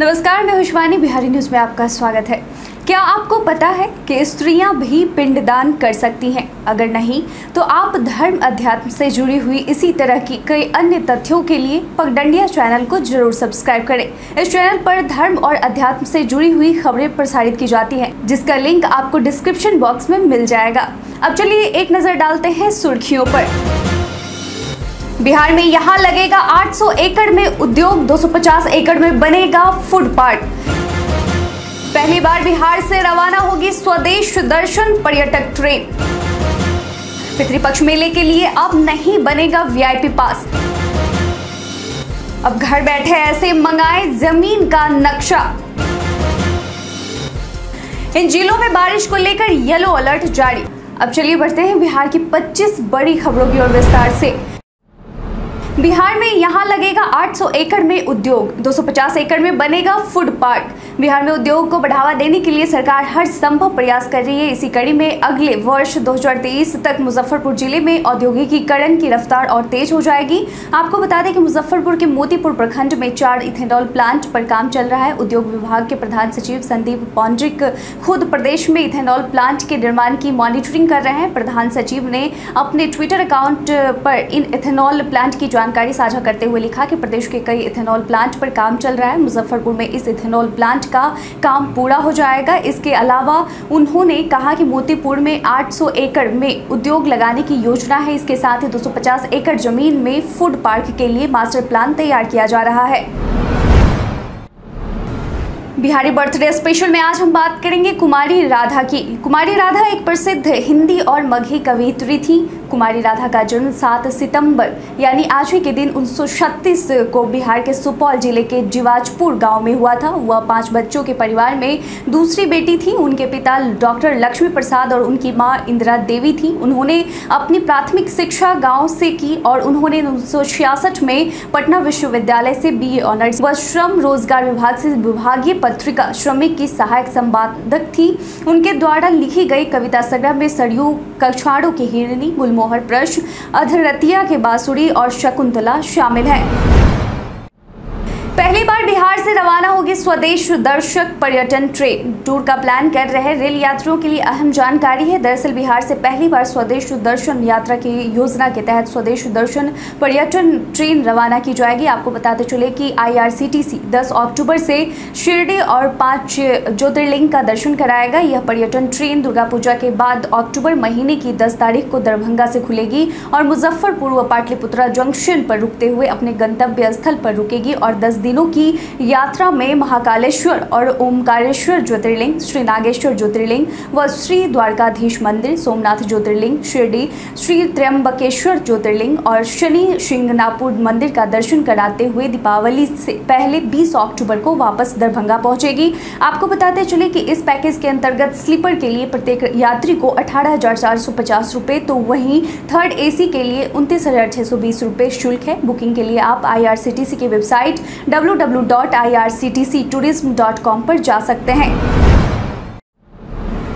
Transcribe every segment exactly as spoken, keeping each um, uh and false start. नमस्कार, मैं खुशवानी, बिहारी न्यूज़ में आपका स्वागत है। क्या आपको पता है कि स्त्रियां भी पिंडदान कर सकती हैं? अगर नहीं तो आप धर्म अध्यात्म से जुड़ी हुई इसी तरह की कई अन्य तथ्यों के लिए पगडंडिया चैनल को जरूर सब्सक्राइब करें। इस चैनल पर धर्म और अध्यात्म से जुड़ी हुई खबरें प्रसारित की जाती हैं, जिसका लिंक आपको डिस्क्रिप्शन बॉक्स में मिल जाएगा। अब चलिए एक नज़र डालते हैं सुर्खियों पर। बिहार में यहां लगेगा आठ सौ एकड़ में उद्योग, दो सौ पचास एकड़ में बनेगा फूड पार्क। पहली बार बिहार से रवाना होगी स्वदेश दर्शन पर्यटक ट्रेन। पितृपक्ष मेले के लिए अब नहीं बनेगा वीआईपी पास। अब घर बैठे ऐसे मंगाए जमीन का नक्शा। इन जिलों में बारिश को लेकर येलो अलर्ट जारी। अब चलिए बढ़ते हैं बिहार की पच्चीस बड़ी खबरों की ओर विस्तार से। बिहार में यहां लगेगा आठ सौ एकड़ में उद्योग, दो सौ पचास एकड़ में बनेगा फूड पार्क। बिहार में उद्योग को बढ़ावा देने के लिए सरकार हर संभव प्रयास कर रही है। इसी कड़ी में अगले वर्ष दो हज़ार तेईस तक मुजफ्फरपुर जिले में औद्योगिकीकरण की रफ्तार और तेज हो जाएगी। आपको बता दें कि मुजफ्फरपुर के मोतीपुर प्रखंड में चार इथेनॉल प्लांट पर काम चल रहा है। उद्योग विभाग के प्रधान सचिव संदीप पॉन्ड्रिक खुद प्रदेश में इथेनॉल प्लांट के निर्माण की मॉनिटरिंग कर रहे हैं। प्रधान सचिव ने अपने ट्विटर अकाउंट पर इन इथेनॉल प्लांट की जानकारी साझा करते हुए लिखा कि प्रदेश के कई इथेनॉल प्लांट पर काम चल रहा है। मुजफ्फरपुर में इस इथेनॉल प्लांट का काम पूरा हो जाएगा। इसके अलावा उन्होंने कहा कि मोतीपुर में आठ सौ एकड़ में उद्योग लगाने की योजना है। इसके साथ ही दो सौ पचास एकड़ जमीन में फूड पार्क के लिए मास्टर प्लान तैयार किया जा रहा है। बिहारी बर्थडे स्पेशल में आज हम बात करेंगे कुमारी राधा की। कुमारी राधा एक प्रसिद्ध हिंदी और मगही कवयित्री थी। कुमारी राधा का जन्म सात सितंबर यानी आज ही के दिन उन्नीस सौ छत्तीस को बिहार के सुपौल जिले के जीवाजपुर गांव में हुआ था। वह पांच बच्चों के परिवार में दूसरी बेटी थी। उनके पिता डॉक्टर लक्ष्मी प्रसाद और उनकी मां इंदिरा देवी थी। उन्होंने अपनी प्राथमिक शिक्षा गांव से की और उन्होंने उन्नीस सौ छियासठ में पटना विश्वविद्यालय से बीए ऑनर्स व श्रम रोजगार विभाग से विभागीय पत्रिका श्रमिक की सहायक संपादक थी। उनके द्वारा लिखी गई कविता संग्रह में सरयू, कक्षाड़ों की हिरणी, गुलमोहर प्रश, अधरतिया के बांसुरी और शकुंतला शामिल है। पहली बार बिहार से रवाना होगी स्वदेश दर्शक पर्यटन ट्रेन। टूर का प्लान कर रहे रेल यात्रियों के लिए अहम जानकारी है। दरअसल बिहार से पहली बार स्वदेश दर्शन यात्रा की योजना के तहत स्वदेश दर्शन पर्यटन ट्रेन रवाना की जाएगी। आपको बताते चले कि आईआरसीटीसी दस अक्टूबर से शिरडी और पांच ज्योतिर्लिंग का दर्शन कराएगा। यह पर्यटन ट्रेन दुर्गा पूजा के बाद अक्टूबर महीने की दस तारीख को दरभंगा से खुलेगी और मुजफ्फरपुर व पाटलिपुत्र जंक्शन पर रुकते हुए अपने गंतव्य स्थल पर रुकेगी और दस दिनों की यात्रा में महाकालेश्वर और ओमकारेश्वर ज्योतिर्लिंग, श्री नागेश्वर ज्योतिर्लिंग व श्री द्वारकाधीश मंदिर, सोमनाथ ज्योतिर्लिंग, शिरडी, श्री त्र्यंबकेश्वर ज्योतिर्लिंग और शनि शिंगणापुर मंदिर का दर्शन कराते हुए दीपावली से पहले बीस अक्टूबर को वापस दरभंगा पहुंचेगी। आपको बताते चले कि इस पैकेज के अंतर्गत स्लीपर के लिए प्रत्येक यात्री को अठारह हजार चार सौ पचास रुपये तो वहीं थर्ड ए सी के लिए उनतीस हजार छः सौ बीस रुपये शुल्क है। बुकिंग के लिए आप आई आर सी टी सी की website W W W dot I R C T C tourism dot com पर जा सकते हैं।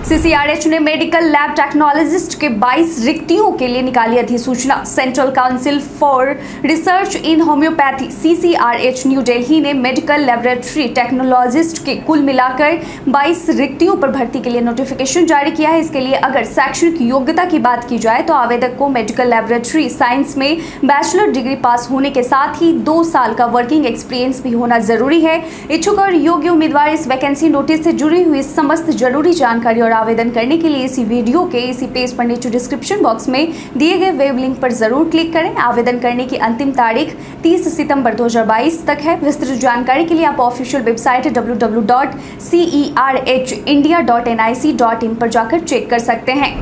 सीसीआरएच ने मेडिकल लैब टेक्नोलॉजिस्ट के बाईस रिक्तियों के लिए निकाली अधिसूचना। Central Council for Research in Homoeopathy CCRH New Delhi ने मेडिकल लैबोरेटरी टेक्नोलॉजिस्ट के कुल मिलाकर बाईस रिक्तियों पर भर्ती के लिए नोटिफिकेशन जारी किया है। इसके लिए अगर शैक्षणिक योग्यता की बात की जाए तो आवेदक को मेडिकल लैबोरेटरी साइंस में बैचलर डिग्री पास होने के साथ ही दो साल का वर्किंग एक्सपीरियंस भी होना जरूरी है। इच्छुक और योग्य उम्मीदवार इस वैकेंसी नोटिस से जुड़ी हुई समस्त जरूरी जानकारी और आवेदन करने के लिए इसी वीडियो के इसी पेज पर नीचे डिस्क्रिप्शन बॉक्स में दिए गए वेब लिंक पर जरूर क्लिक करें। आवेदन करने की अंतिम तारीख तीस सितंबर दो हज़ार बाईस तक है। विस्तृत जानकारी के लिए आप official website W W W dot C E R H India dot N I C dot in पर जाकर चेक कर सकते हैं।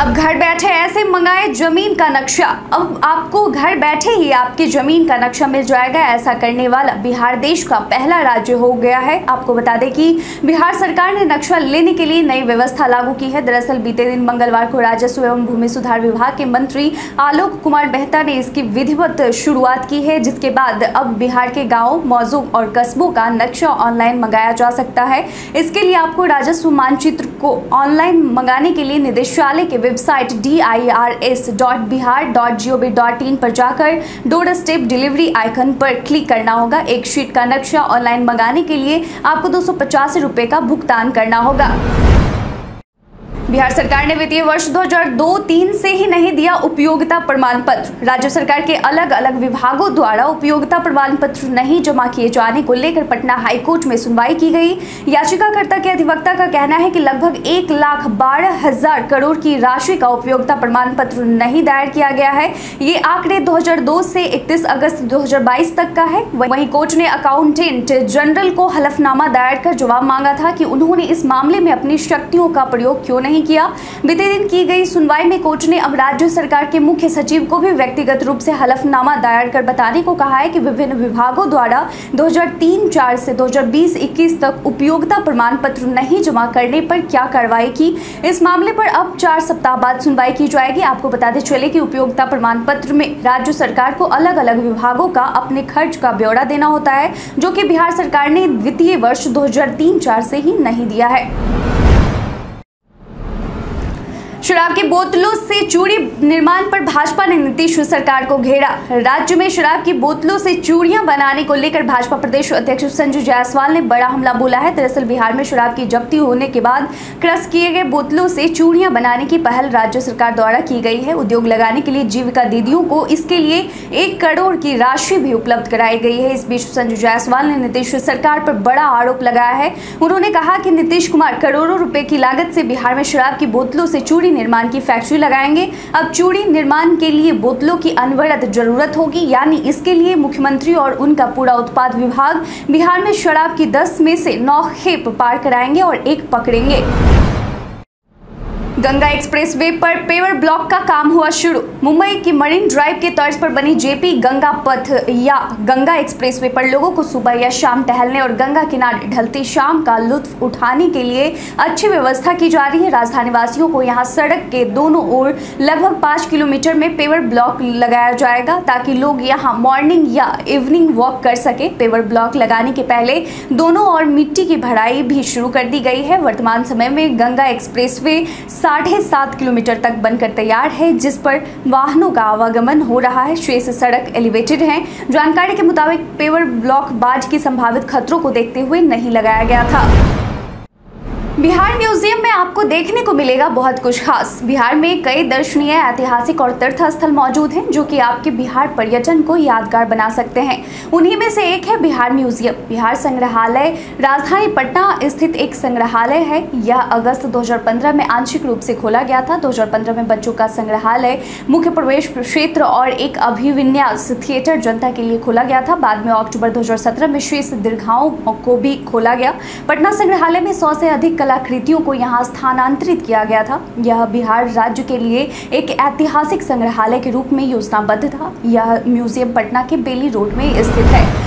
अब घर बैठे ऐसे मंगाए जमीन का नक्शा। अब आपको घर बैठे ही आपकी जमीन का नक्शा मिल जाएगा। ऐसा करने वाला बिहार देश का पहला राज्य हो गया है। आपको बता दें कि बिहार सरकार ने नक्शा लेने के लिए नई व्यवस्था लागू की है। दरअसल बीते दिन मंगलवार को राजस्व एवं भूमि सुधार विभाग के मंत्री आलोक कुमार मेहता ने इसकी विधिवत शुरुआत की है, जिसके बाद अब बिहार के गाँव, मौजों और कस्बों का नक्शा ऑनलाइन मंगाया जा सकता है। इसके लिए आपको राजस्व मानचित्र को ऑनलाइन मंगाने के लिए निदेशालय के website D I R S dot Bihar dot G O V dot in पर जाकर डोर स्टेप डिलीवरी आइकन पर क्लिक करना होगा। एक शीट का नक्शा ऑनलाइन मंगाने के लिए आपको दो सौ पचासी रुपये का भुगतान करना होगा। बिहार सरकार ने वित्तीय वर्ष दो हज़ार दो तीन से ही नहीं दिया उपयोगिता प्रमाण पत्र। राज्य सरकार के अलग अलग विभागों द्वारा उपयोगिता प्रमाण पत्र नहीं जमा किए जाने को लेकर पटना हाईकोर्ट में सुनवाई की गई। याचिकाकर्ता के अधिवक्ता का कहना है कि लगभग एक लाख बारह हजार करोड़ की राशि का उपयोगिता प्रमाण पत्र नहीं दायर किया गया है। ये आंकड़े दो हज़ार दो से इकतीस अगस्त दो हज़ार बाईस तक का है। वहीं कोर्ट ने अकाउंटेंट जनरल को हलफनामा दायर कर जवाब मांगा था कि उन्होंने इस मामले में अपनी शक्तियों का प्रयोग क्यों नहीं किया। बीते दिन की गई सुनवाई में कोर्ट ने अब राज्य सरकार के मुख्य सचिव को भी व्यक्तिगत रूप से हलफनामा दायर कर बताने को कहा है कि विभिन्न विभागों द्वारा दो हज़ार तीन चार से दो हज़ार बीस इक्कीस तक उपयोगिता प्रमाण पत्र नहीं जमा करने पर क्या कार्रवाई की। इस मामले पर अब चार सप्ताह बाद सुनवाई की जाएगी। आपको बताते चले कि उपयोगिता प्रमाण पत्र में राज्य सरकार को अलग अलग विभागों का अपने खर्च का ब्यौरा देना होता है, जो कि बिहार सरकार ने वित्तीय वर्ष दो हज़ार तीन चार से ही नहीं दिया है। शराब की बोतलों से चूड़ी निर्माण पर भाजपा ने नीतीश सरकार को घेरा। राज्य में शराब की बोतलों से चूड़ियां बनाने को लेकर भाजपा प्रदेश अध्यक्ष संजय जायसवाल ने बड़ा हमला बोला है। दरअसल बिहार में शराब की जब्ती होने के बाद क्रश किए गए बोतलों से चूड़ियां बनाने की पहल राज्य सरकार द्वारा की गई है। उद्योग लगाने के लिए जीविका दीदियों को इसके लिए एक करोड़ की राशि भी उपलब्ध कराई गई है। इस बीच संजय जायसवाल ने नीतीश सरकार पर बड़ा आरोप लगाया है। उन्होंने कहा कि नीतीश कुमार करोड़ों रुपए की लागत से बिहार में शराब की बोतलों से चूड़ी निर्माण की फैक्ट्री लगाएंगे। अब चूड़ी निर्माण के लिए बोतलों की अनवरत जरूरत होगी, यानी इसके लिए मुख्यमंत्री और उनका पूरा उत्पाद विभाग बिहार में शराब की दस में से नौ खेप पार कराएंगे और एक पकड़ेंगे। गंगा एक्सप्रेसवे पर पेवर ब्लॉक का काम हुआ शुरू। मुंबई की मरीन ड्राइव के तर्ज पर बनी जेपी गंगा पथ या गंगा एक्सप्रेसवे पर लोगों को सुबह या शाम टहलने और गंगा किनारे ढलती शाम का लुत्फ उठाने के लिए अच्छी व्यवस्था की जा रही है। राजधानी वासियों को यहां सड़क के दोनों ओर लगभग पाँच किलोमीटर में पेवर ब्लॉक लगाया जाएगा ताकि लोग यहाँ मॉर्निंग या इवनिंग वॉक कर सके। पेवर ब्लॉक लगाने के पहले दोनों ओर मिट्टी की भराई भी शुरू कर दी गई है। वर्तमान समय में गंगा एक्सप्रेसवे साढ़े सात किलोमीटर तक बनकर तैयार है, जिस पर वाहनों का आवागमन हो रहा है। शेष सड़क एलिवेटेड है। जानकारी के मुताबिक पेवर ब्लॉक बाढ़ के संभावित खतरों को देखते हुए नहीं लगाया गया था। बिहार म्यूजियम में आपको देखने को मिलेगा बहुत कुछ खास। बिहार में कई दर्शनीय, ऐतिहासिक और तीर्थ स्थल मौजूद हैं जो कि आपके बिहार पर्यटन को यादगार बना सकते हैं। उन्हीं में से एक है बिहार म्यूजियम। बिहार संग्रहालय राजधानी पटना स्थित एक संग्रहालय है। यह अगस्त दो हज़ार पंद्रह में आंशिक रूप से खोला गया था। दो हज़ार पंद्रह में बच्चों का संग्रहालय, मुख्य प्रवेश क्षेत्र और एक अभिविन्यास थिएटर जनता के लिए खोला गया था। बाद में अक्टूबर दो हज़ार सत्रह में शेष दीर्घाओं को भी खोला गया। पटना संग्रहालय में सौ से अधिक कलाकृतियों को यहां स्थानांतरित किया गया था। यह बिहार राज्य के लिए एक ऐतिहासिक संग्रहालय के रूप में योजनाबद्ध था। यह म्यूजियम पटना के बेली रोड में स्थित है।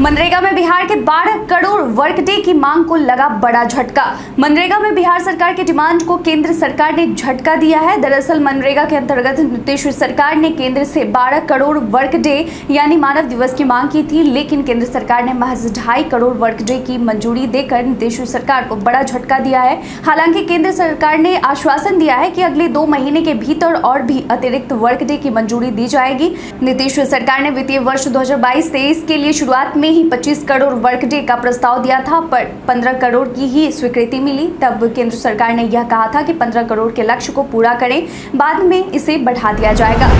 मनरेगा में बिहार के बारह करोड़ वर्कडे की मांग को लगा बड़ा झटका। मनरेगा में बिहार सरकार के डिमांड को केंद्र सरकार ने झटका दिया है। दरअसल मनरेगा के अंतर्गत नीतीश सरकार ने केंद्र से बारह करोड़ वर्कडे यानी मानव दिवस की मांग की थी, लेकिन केंद्र सरकार ने महज ढाई करोड़ वर्कडे की मंजूरी देकर नीतीश सरकार को बड़ा झटका दिया है। हालांकि केंद्र सरकार ने आश्वासन दिया है कि अगले दो महीने के भीतर और भी अतिरिक्त वर्कडे की मंजूरी दी जाएगी। नीतीश सरकार ने वित्तीय वर्ष दो हजार बाईस तेईस के लिए शुरुआत में ही पच्चीस करोड़ वर्कडे का प्रस्ताव दिया था, पर पंद्रह करोड़ की ही स्वीकृति मिली। तब केंद्र सरकार ने यह कहा था कि पंद्रह करोड़ के लक्ष्य को पूरा करें, बाद में इसे बढ़ा दिया जाएगा।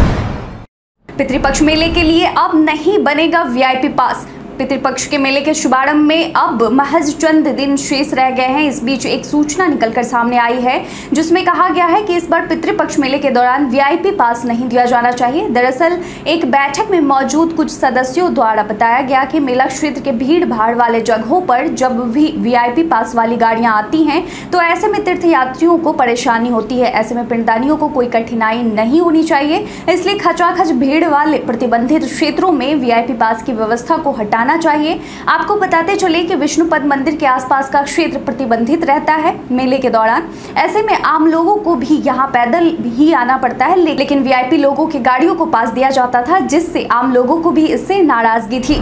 पितृपक्ष मेले के लिए अब नहीं बनेगा वी आई पी पास। पितृपक्ष के मेले के शुभारंभ में अब महज चंद दिन शेष रह गए हैं। इस बीच एक सूचना निकलकर सामने आई है जिसमें कहा गया है कि इस बार पितृपक्ष मेले के दौरान वी आई पी पास नहीं दिया जाना चाहिए। दरअसल एक बैठक में मौजूद कुछ सदस्यों द्वारा बताया गया कि मेला क्षेत्र के भीड़ भाड़ वाले जगहों पर जब भी वी आई पी पास वाली गाड़ियाँ आती हैं तो ऐसे में तीर्थयात्रियों को परेशानी होती है। ऐसे में पिंडदानियों को कोई कठिनाई नहीं होनी चाहिए, इसलिए खचाखच भीड़ वाले प्रतिबंधित क्षेत्रों में वी आई पी पास की व्यवस्था को हटाने चाहिए। आपको बताते चले कि विष्णुपद मंदिर के आसपास का क्षेत्र प्रतिबंधित रहता है मेले के दौरान। ऐसे में आम लोगों को भी यहाँ पैदल ही आना पड़ता है, लेकिन वी आई पी लोगों की गाड़ियों को पास दिया जाता था, जिससे आम लोगों को भी इससे नाराजगी थी।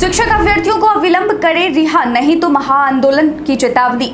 शिक्षक अभ्यर्थियों को अविलंब करे रिहा, नहीं तो महाआंदोलन की चेतावनी।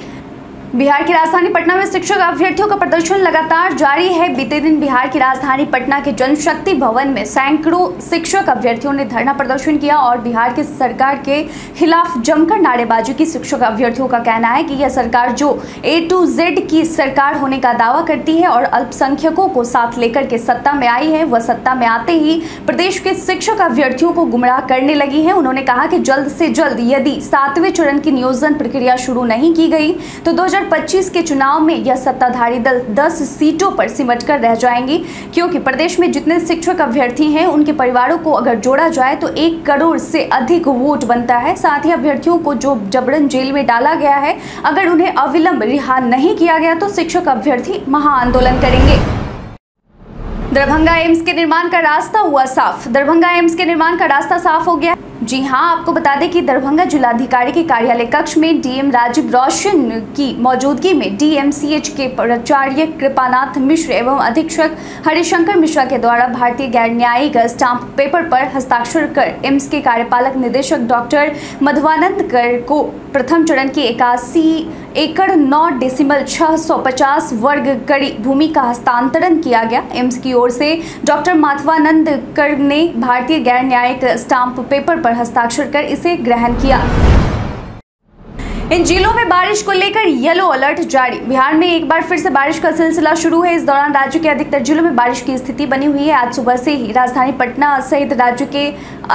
बिहार की राजधानी पटना में शिक्षक अभ्यर्थियों का प्रदर्शन लगातार जारी है। बीते दिन बिहार की राजधानी पटना के जनशक्ति भवन में सैकड़ों शिक्षक अभ्यर्थियों ने धरना प्रदर्शन किया और बिहार की सरकार के खिलाफ जमकर नारेबाजी की। शिक्षक अभ्यर्थियों का कहना है कि यह सरकार जो ए टू जेड की सरकार होने का दावा करती है और अल्पसंख्यकों को साथ लेकर के सत्ता में आई है, वह सत्ता में आते ही प्रदेश के शिक्षक अभ्यर्थियों को गुमराह करने लगी है। उन्होंने कहा कि जल्द से जल्द यदि सातवें चरण की नियोजन प्रक्रिया शुरू नहीं की गई तो दो पच्चीस के चुनाव में यह सत्ताधारी दल दस सीटों पर सिमटकर रह जाएंगी, क्योंकि प्रदेश में जितने शिक्षक अभ्यर्थी हैं उनके परिवारों को अगर जोड़ा जाए तो एक करोड़ से अधिक वोट बनता है। साथ ही अभ्यर्थियों को जो जबरन जेल में डाला गया है, अगर उन्हें अविलंब रिहा नहीं किया गया तो शिक्षक अभ्यर्थी महाआंदोलन करेंगे। दरभंगा एम्स के निर्माण का रास्ता हुआ साफ। दरभंगा एम्स के निर्माण का रास्ता साफ हो गया। जी हाँ, आपको बता दें कि दरभंगा जिलाधिकारी के कार्यालय कक्ष में डीएम राजीव रोशन की मौजूदगी में डीएमसीएच के प्राचार्य कृपानाथ मिश्र एवं अधीक्षक हरिशंकर मिश्रा के द्वारा भारतीय गैर न्यायिक स्टाम्प पेपर पर हस्ताक्षर कर एम्स के कार्यपालक निदेशक डॉक्टर मधवानंद कर को प्रथम चरण की इक्यासी एकड़ नौ डेसिमल छः सौ पचास वर्ग कड़ी भूमि का हस्तांतरण किया गया। एम्स की ओर से डॉक्टर माधवानंद कर ने भारतीय गैर न्यायिक स्टाम्प पेपर पर हस्ताक्षर कर इसे ग्रहण किया। इन जिलों में बारिश को लेकर येलो अलर्ट जारी। बिहार में एक बार फिर से बारिश का सिलसिला शुरू है। इस दौरान राज्य के अधिकतर जिलों में बारिश की स्थिति बनी हुई है। आज सुबह से ही राजधानी पटना सहित राज्य के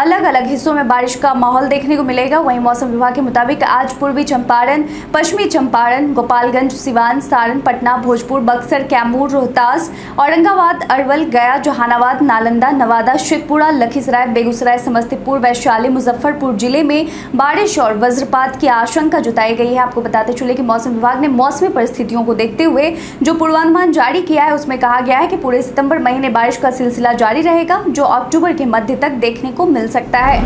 अलग अलग हिस्सों में बारिश का माहौल देखने को मिलेगा। वहीं मौसम विभाग के मुताबिक आज पूर्वी चंपारण, पश्चिमी चंपारण, गोपालगंज, सिवान, सारण, पटना, भोजपुर, बक्सर, कैमूर, रोहतास, औरंगाबाद, अरवल, गया, जहानाबाद, नालंदा, नवादा, शेखपुरा, लखीसराय, बेगूसराय, समस्तीपुर, वैशाली, मुजफ्फरपुर जिले में बारिश और वज्रपात की आशंका जताई गई है। आपको बताते चले कि मौसम विभाग ने मौसमी परिस्थितियों को देखते हुए जो पूर्वानुमान जारी किया है उसमें कहा गया है कि पूरे सितंबर महीने बारिश का सिलसिला जारी रहेगा, जो अक्टूबर के मध्य तक देखने को मिल सकता है।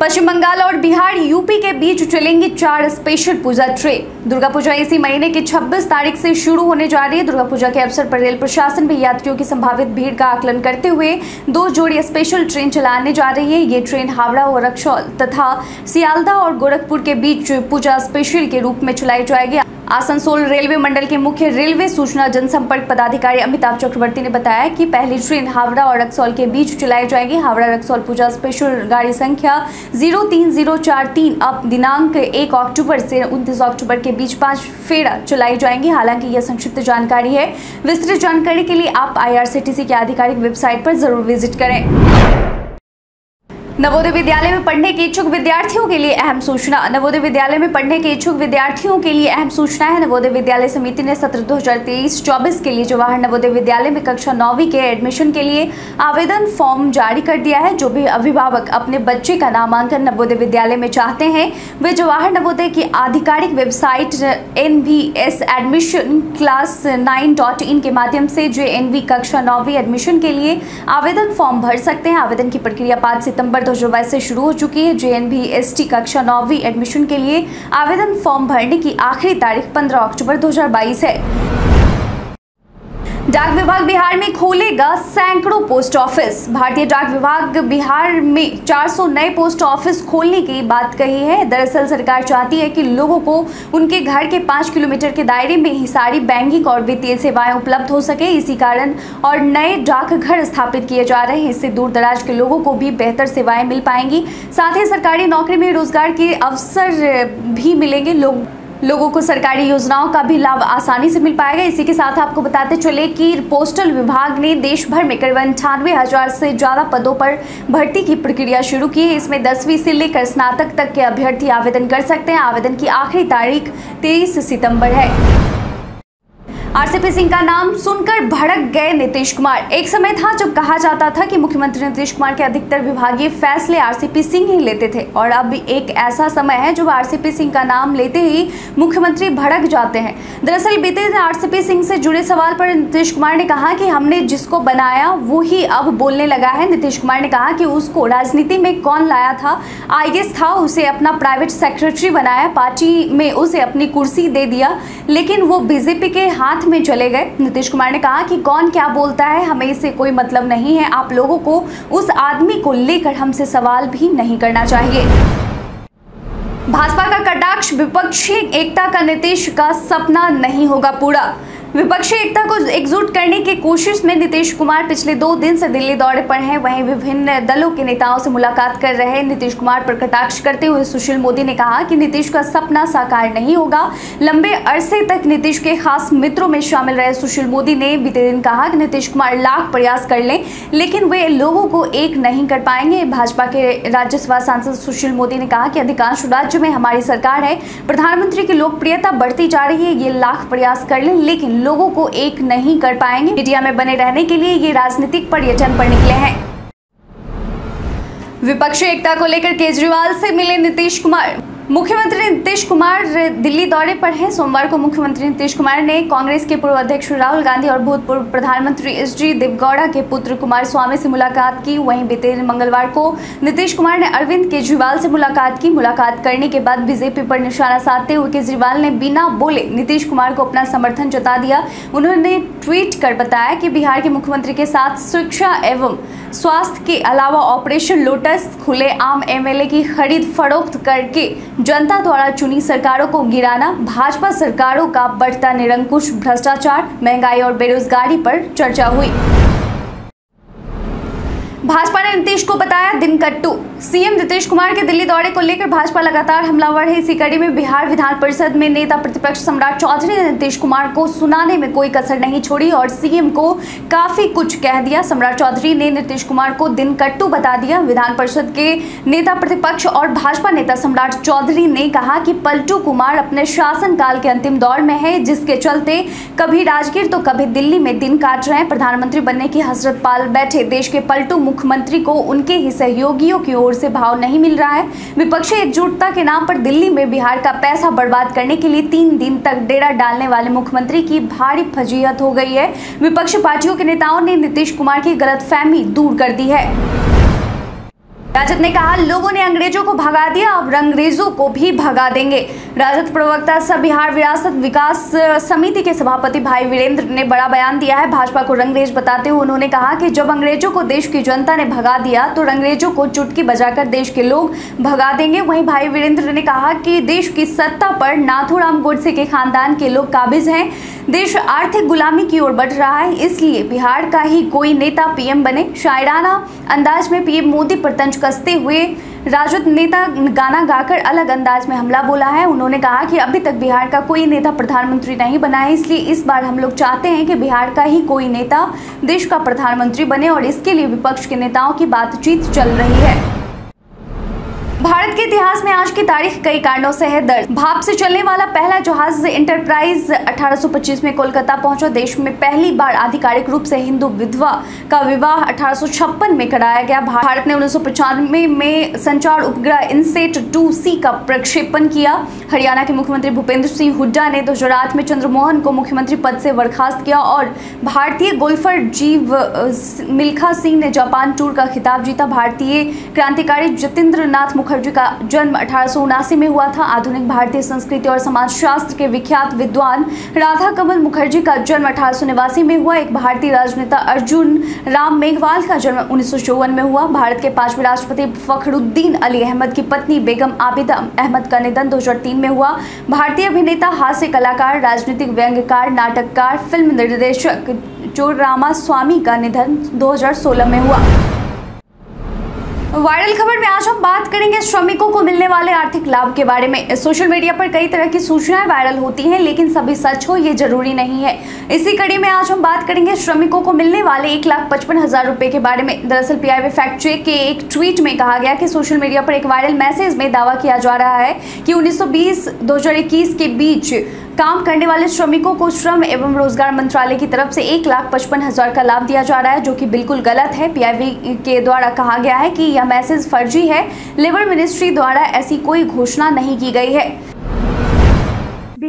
पश्चिम बंगाल और बिहार, यूपी के बीच चलेंगी चार स्पेशल पूजा ट्रेन। दुर्गा पूजा इसी महीने की छब्बीस तारीख से शुरू होने जा रही है। दुर्गा पूजा के अवसर पर रेल प्रशासन भी यात्रियों की संभावित भीड़ का आकलन करते हुए दो जोड़ी स्पेशल ट्रेन चलाने जा रही है। ये ट्रेन हावड़ा और रक्सौल तथा सियालदह और गोरखपुर के बीच पूजा स्पेशल के रूप में चलाई जाएगी। आसनसोल रेलवे मंडल के मुख्य रेलवे सूचना जनसंपर्क पदाधिकारी अमिताभ चक्रवर्ती ने बताया कि पहली ट्रेन हावड़ा और रक्सौल के बीच चलाई जाएगी। हावड़ा रक्सौल पूजा स्पेशल गाड़ी संख्या शून्य तीन शून्य चार तीन अब दिनांक एक अक्टूबर से उनतीस अक्टूबर के बीच पांच फेरा चलाई जाएंगी। हालांकि यह संक्षिप्त जानकारी है। विस्तृत जानकारी के लिए आप आईआरसीटीसी की आधिकारिक वेबसाइट पर जरूर विजिट करें। नवोदय विद्यालय में पढ़ने के इच्छुक विद्यार्थियों के लिए अहम सूचना। नवोदय विद्यालय में पढ़ने के इच्छुक विद्यार्थियों के लिए अहम सूचना है। नवोदय विद्यालय समिति ने सत्र दो हज़ार तेईस चौबीस के लिए जवाहर नवोदय विद्यालय में कक्षा नौवीं के एडमिशन के लिए आवेदन फॉर्म जारी कर दिया है। जो भी अभिभावक अपने बच्चे का नामांकन नवोदय विद्यालय में चाहते हैं वे जवाहर नवोदय की आधिकारिक website N V S admission class nine dot in के माध्यम से जे एन वी कक्षा नौवीं एडमिशन के लिए आवेदन फॉर्म भर सकते हैं। आवेदन की प्रक्रिया पाँच सितम्बर दो हज़ार बाईस से शुरू हो चुकी है। जेएनबीएसटी कक्षा नौवीं एडमिशन के लिए आवेदन फॉर्म भरने की आखिरी तारीख पंद्रह अक्टूबर दो हज़ार बाईस है। डाक विभाग बिहार में खोलेगा सैकड़ों पोस्ट ऑफिस। भारतीय डाक विभाग बिहार में चार सौ नए पोस्ट ऑफिस खोलने की बात कही है। दरअसल सरकार चाहती है कि लोगों को उनके घर के पाँच किलोमीटर के दायरे में ही सारी बैंकिंग और वित्तीय सेवाएं उपलब्ध हो सके। इसी कारण और नए डाकघर स्थापित किए जा रहे हैं। इससे दूर दराज के लोगों को भी बेहतर सेवाएँ मिल पाएंगी। साथ ही सरकारी नौकरी में रोजगार के अवसर भी मिलेंगे। लोग लोगों को सरकारी योजनाओं का भी लाभ आसानी से मिल पाएगा। इसी के साथ आपको बताते चले कि पोस्टल विभाग ने देश भर में करीब अंठानवे हजार से ज़्यादा पदों पर भर्ती की प्रक्रिया शुरू की है। इसमें दसवीं से लेकर स्नातक तक के अभ्यर्थी आवेदन कर सकते हैं। आवेदन की आखिरी तारीख तेईस सितंबर है। आरसीपी सिंह का नाम सुनकर भड़क गए नीतीश कुमार। एक समय था जब कहा जाता था कि मुख्यमंत्री नीतीश कुमार के अधिकतर विभागीय फैसले आरसीपी सिंह ही लेते थे, और अब एक ऐसा समय है जब आरसीपी सिंह का नाम लेते ही मुख्यमंत्री भड़क जाते हैं। दरअसल बीते दिन आरसीपी सिंह से जुड़े सवाल पर नीतीश कुमार ने कहा कि हमने जिसको बनाया वो ही अब बोलने लगा है। नीतीश कुमार ने कहा कि उसको राजनीति में कौन लाया था, आईएएस था, उसे अपना प्राइवेट सेक्रेटरी बनाया, पार्टी में उसे अपनी कुर्सी दे दिया, लेकिन वो बीजेपी के हाथ साथ में चले गए। नीतीश कुमार ने कहा कि कौन क्या बोलता है, हमें इससे कोई मतलब नहीं है, आप लोगों को उस आदमी को लेकर हमसे सवाल भी नहीं करना चाहिए। भाजपा का कटाक्ष, विपक्षी एकता का नीतीश का सपना नहीं होगा पूरा। विपक्षी एकता को एकजुट करने की कोशिश में नीतीश कुमार पिछले दो दिन से दिल्ली दौरे पर हैं। वहीं विभिन्न दलों के नेताओं से मुलाकात कर रहे नीतीश कुमार पर कटाक्ष करते हुए सुशील मोदी ने कहा कि नीतीश का सपना साकार नहीं होगा। लंबे अरसे तक नीतीश के खास मित्रों में शामिल रहे सुशील मोदी ने बीते दिन कहा कि नीतीश कुमार लाख प्रयास कर लें लेकिन वे लोगों को एक नहीं कर पाएंगे। भाजपा के राज्यसभा सांसद सुशील मोदी ने कहा कि अधिकांश राज्य में हमारी सरकार है, प्रधानमंत्री की लोकप्रियता बढ़ती जा रही है, ये लाख प्रयास कर लें लेकिन लोगों को एक नहीं कर पाएंगे। मीडिया में बने रहने के लिए ये राजनीतिक पर्यटन पर निकले हैं। विपक्षी एकता को लेकर केजरीवाल से मिले नीतीश कुमार। मुख्यमंत्री नीतीश कुमार दिल्ली दौरे पर हैं। सोमवार को मुख्यमंत्री नीतीश कुमार ने कांग्रेस के पूर्व अध्यक्ष राहुल गांधी और भूतपूर्व प्रधानमंत्री एच डी देवगौड़ा के पुत्र कुमार स्वामी से मुलाकात की। वहीं बीते मंगलवार को नीतीश कुमार ने अरविंद केजरीवाल से मुलाकात की। मुलाकात करने के बाद बीजेपी पर निशाना साधते हुए केजरीवाल ने बिना बोले नीतीश कुमार को अपना समर्थन जता दिया। उन्होंने ट्वीट कर बताया कि बिहार के मुख्यमंत्री के साथ शिक्षा एवं स्वास्थ्य के अलावा ऑपरेशन लोटस, खुलेआम एमएलए की खरीद फरोख्त करके जनता द्वारा चुनी सरकारों को गिराना, भाजपा सरकारों का बढ़ता निरंकुश भ्रष्टाचार, महंगाई और बेरोजगारी पर चर्चा हुई। भाजपा ने नीतीश को बताया दिनकट्टू। सीएम नीतीश कुमार के दिल्ली दौरे को लेकर भाजपा लगातार हमलावर है। इसी कड़ी में बिहार विधान परिषद में नेता प्रतिपक्ष सम्राट चौधरी ने नीतीश कुमार को सुनाने में कोई कसर नहीं छोड़ी और सीएम को काफी कुछ कह दिया। सम्राट चौधरी ने नीतीश कुमार को दिनकट्टू बता दिया। विधान परिषद के नेता प्रतिपक्ष और भाजपा नेता सम्राट चौधरी ने कहा कि पलटू कुमार अपने शासनकाल के अंतिम दौर में है, जिसके चलते कभी राजगीर तो कभी दिल्ली में दिन काट रहे हैं। प्रधानमंत्री बनने की हसरत पाल बैठे देश के पलटू मुख्यमंत्री को उनके ही सहयोगियों की ओर से भाव नहीं मिल रहा है। विपक्षी एकजुटता के नाम पर दिल्ली में बिहार का पैसा बर्बाद करने के लिए तीन दिन तक डेरा डालने वाले मुख्यमंत्री की भारी फजीहत हो गई है। विपक्षी पार्टियों के नेताओं ने नीतीश कुमार की गलतफहमी दूर कर दी है। राजद ने कहा लोगों ने अंग्रेजों को भगा दिया, अब अंग्रेजों को भी भगा देंगे। राजद प्रवक्ता सह बिहार विरासत विकास समिति के सभापति भाई वीरेंद्र ने बड़ा बयान दिया है। भाजपा को रंगरेज बताते हुए उन्होंने कहा कि जब अंग्रेजों को देश की जनता ने भगा दिया तो रंगरेजों को चुटकी बजाकर देश के लोग भगा देंगे। वहीं भाई वीरेंद्र ने कहा कि देश की सत्ता पर नाथूराम गोडसे के खानदान के लोग काबिज हैं, देश आर्थिक गुलामी की ओर बढ़ रहा है, इसलिए बिहार का ही कोई नेता पीएम बने। शायराना अंदाज में पीएम मोदी पर तंज कसते हुए राजद नेता गाना गाकर अलग अंदाज में हमला बोला है। उन्होंने कहा कि अभी तक बिहार का कोई नेता प्रधानमंत्री नहीं बना है, इसलिए इस बार हम लोग चाहते हैं कि बिहार का ही कोई नेता देश का प्रधानमंत्री बने और इसके लिए विपक्ष के नेताओं की बातचीत चल रही है। भारत के इतिहास में आज की तारीख कई कारणों से है दर्ज। भाप से चलने वाला पहला जहाज इंटरप्राइज अठारह सौ पच्चीस में कोलकाता पहुंचा। देश में पहली बार आधिकारिक रूप से हिंदू विधवा का विवाह अठारह सौ छप्पन में कराया गया। भारत ने उन्नीस सौ पचानवे में संचार उपग्रह इनसेट टू सी का प्रक्षेपण किया। हरियाणा के मुख्यमंत्री भूपेंद्र सिंह हुड्डा ने दो हजार आठ में चंद्रमोहन को मुख्यमंत्री पद से बर्खास्त किया और भारतीय गोल्फर जीव मिल्खा सिंह ने जापान टूर का खिताब जीता। भारतीय क्रांतिकारी जतेंद्र नाथ मुखर्जी का जन्म अठारह सौ उनासी में हुआ था। आधुनिक भारतीय संस्कृति और समाजशास्त्र के विख्यात विद्वान राधा कमल मुखर्जी का जन्म अठारह सौ नवासी में हुआ। एक भारतीय राजनेता अर्जुन राम मेघवाल का जन्म उन्नीस सौ चौवन में हुआ। भारत के पांचवें राष्ट्रपति फखरुद्दीन अली अहमद की पत्नी बेगम आबिदा अहमद का निधन दो हजार तीन में हुआ। भारतीय अभिनेता, हास्य कलाकार, राजनीतिक व्यंग्यकार, नाटककार, फिल्म निर्देशक चोर रामा स्वामी का निधन दो हजार सोलह में हुआ। वायरल खबर में आज हम बात करेंगे श्रमिकों को मिलने वाले आर्थिक लाभ के बारे में। सोशल मीडिया पर कई तरह की सूचनाएं वायरल होती हैं लेकिन सभी सच हो ये जरूरी नहीं है। इसी कड़ी में आज हम बात करेंगे श्रमिकों को मिलने वाले एक लाख पचपन हजार रुपए के बारे में। दरअसल पीआईबी फैक्ट चेक के एक ट्वीट में कहा गया कि सोशल मीडिया पर एक वायरल मैसेज में दावा किया जा रहा है कि उन्नीस सौ बीस दो हजार इक्कीस के बीच काम करने वाले श्रमिकों को श्रम एवं रोजगार मंत्रालय की तरफ से एक लाख पचपन हजार का लाभ दिया जा रहा है, जो कि बिल्कुल गलत है। पीआईबी के द्वारा कहा गया है कि यह मैसेज फर्जी है। लेबर मिनिस्ट्री द्वारा ऐसी कोई घोषणा नहीं की गई है।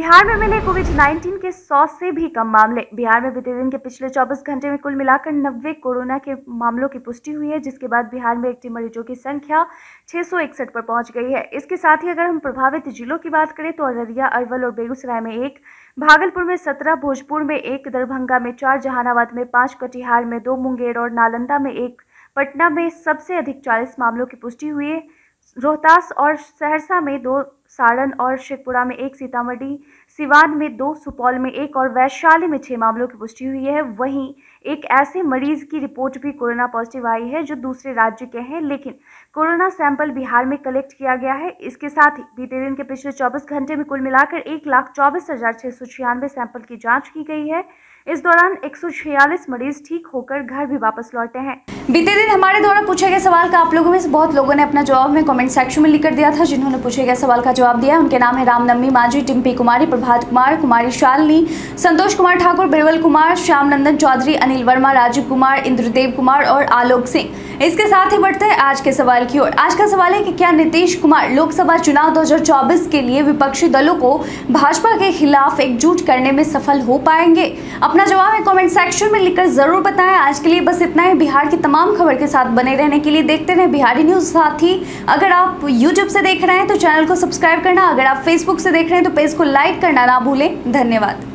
बिहार में मिले कोविड उन्नीस के सौ से भी कम मामले। बिहार में बीते दिन के पिछले चौबीस घंटे में कुल मिलाकर नब्बे कोरोना के मामलों की पुष्टि हुई है, जिसके बाद बिहार में एक्टिव मरीजों की संख्या छः सौ इकसठ पर पहुंच गई है। इसके साथ ही अगर हम प्रभावित जिलों की बात करें तो अररिया, अरवल और बेगूसराय में एक, भागलपुर में सत्रह, भोजपुर में एक, दरभंगा में चार, जहानाबाद में पाँच, कटिहार में दो, मुंगेर और नालंदा में एक, पटना में सबसे अधिक चालीस मामलों की पुष्टि हुई है, रोहतास और सहरसा में दो, सारण और शेखपुरा में एक, सीतामढ़ी सिवान में दो, सुपौल में एक और वैशाली में छः मामलों की पुष्टि हुई है। वहीं एक ऐसे मरीज की रिपोर्ट भी कोरोना पॉजिटिव आई है जो दूसरे राज्य के हैं, लेकिन कोरोना सैंपल बिहार में कलेक्ट किया गया है। इसके साथ ही बीते दिन के पिछले चौबीस घंटे में कुल मिलाकर एक लाख चौबीस हजार छः सौ छियानवे सैंपल की जाँच की गई है। इस दौरान एक सौ छियालीस मरीज ठीक होकर घर भी वापस लौटे हैं। बीते दिन हमारे द्वारा पूछे गए सवाल का आप लोगों में से बहुत लोगों ने अपना जवाब में कमेंट सेक्शन में लिखकर दिया था। जिन्होंने पूछे गए सवाल का जवाब दिया है उनके नाम है रामनवमी मांझी, टिम्पी कुमारी, प्रभात कुमार, कुमारी शालिनी, संतोष कुमार ठाकुर, बिरवल कुमार, श्याम नंदन चौधरी, अनिल वर्मा, राजीव कुमार, इंद्रदेव कुमार और आलोक सिंह। इसके साथ ही बढ़ते हैं आज के सवाल की ओर। आज का सवाल है कि क्या नीतीश कुमार लोकसभा चुनाव दो हजार चौबीस के लिए विपक्षी दलों को भाजपा के खिलाफ एकजुट करने में सफल हो पाएंगे? अपना जवाब है कमेंट सेक्शन में लिखकर जरूर बताएं। आज के लिए बस इतना ही। बिहार की तमाम खबर के साथ बने रहने के लिए देखते रहे बिहारी न्यूज। साथ ही अगर आप यूट्यूब से देख रहे हैं तो चैनल को सब्सक्राइब करना, अगर आप फेसबुक से देख रहे हैं तो पेज को लाइक करना ना भूलें। धन्यवाद।